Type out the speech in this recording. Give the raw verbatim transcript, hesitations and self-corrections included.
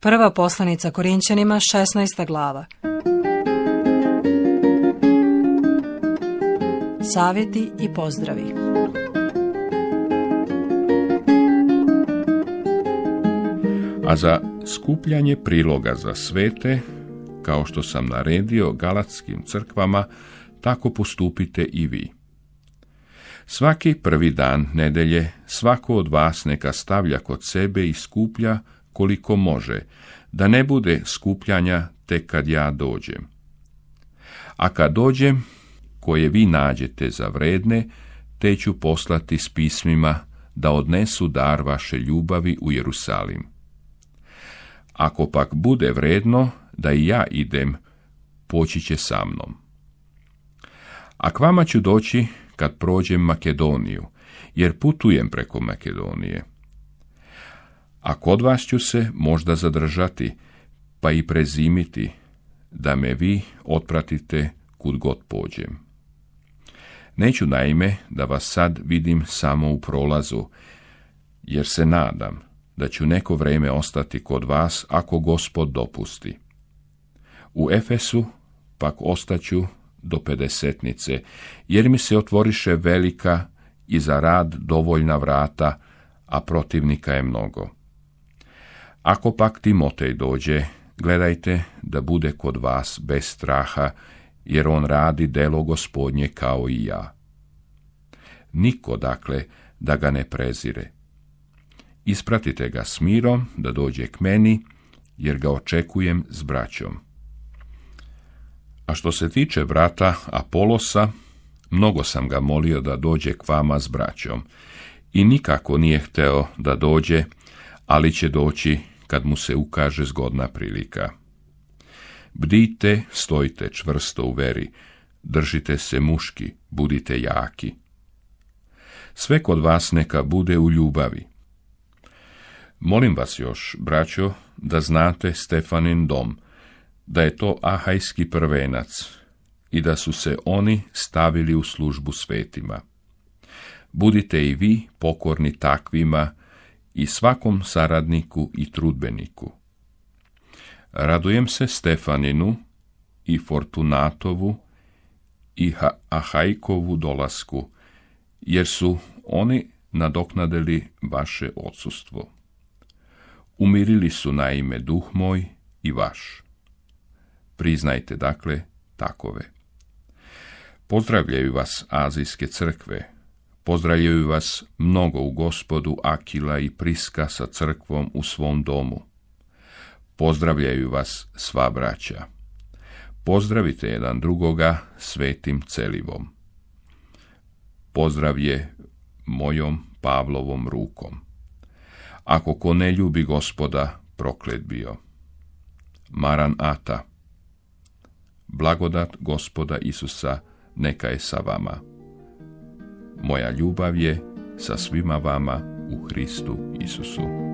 Prva poslanica Korinćanima, šesnaesta glava. Savjeti i pozdravi. A za skupljanje priloga za svete, kao što sam naredio galatskim crkvama, tako postupite i vi. Svaki prvi dan nedelje svako od vas neka stavlja kod sebe i skuplja koliko može, da ne bude skupljanja tek kad ja dođem. A kad dođem, koje vi nađete za vredne, te ću poslati s pismima da odnesu dar vaše ljubavi u Jerusalim. Ako pak bude vredno da i ja idem, poći će sa mnom. A k vama ću doći kad prođem Makedoniju, jer putujem preko Makedonije. A kod vas ću se možda zadržati, pa i prezimiti, da me vi otpratite kud god pođem. Neću naime da vas sad vidim samo u prolazu, jer se nadam da ću neko vrijeme ostati kod vas ako Gospod dopusti. U Efesu pak ostaću do pedesetnice, jer mi se otvoriše velika i za rad dovoljna vrata, a protivnika je mnogo. Ako pak Timotej dođe, gledajte da bude kod vas bez straha, jer on radi delo Gospodnje kao i ja. Niko, dakle, da ga ne prezire. Ispratite ga s mirom da dođe k meni, jer ga očekujem s braćom. A što se tiče brata Apolosa, mnogo sam ga molio da dođe k vama s braćom, i nikako nije hteo da dođe, ali će doći kad mu se ukaže zgodna prilika. Bdijte, stojite čvrsto u veri, držite se muški, budite jaki. Sve kod vas neka bude u ljubavi. Molim vas još, braćo, da znate Stefanin dom, da je to ahajski prvenac i da su se oni stavili u službu svetima. Budite i vi pokorni takvima i svakom saradniku i trudbeniku. Radujem se Stefaninu i Fortunatovu i Ahajkovu dolasku, jer su oni nadoknadili vaše odsustvo. Umirili su naime duh moj i vaš. Priznajte dakle takove. Pozdravljaju vas azijske crkve, pozdravljaju vas mnogo u Gospodu Akila i Priska sa crkvom u svom domu. Pozdravljaju vas sva braća. Pozdravite jedan drugoga svetim celivom. Pozdrav je mojom Pavlovom rukom. Ako ko ne ljubi Gospoda, proklet bio. Maran ata. Blagodat Gospoda Isusa neka je sa vama. Moja ljubav je sa svima vama u Hristu Isusu.